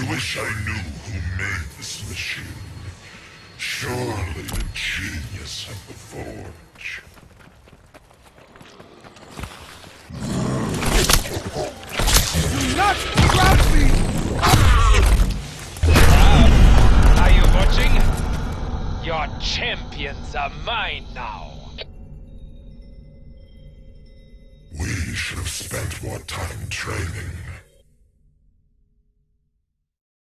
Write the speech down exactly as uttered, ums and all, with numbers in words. I wish I knew who made this machine. Surely the genius of the forge. Do not grab me! Wow. Are you watching? Your champions are mine now. We should have spent more time training.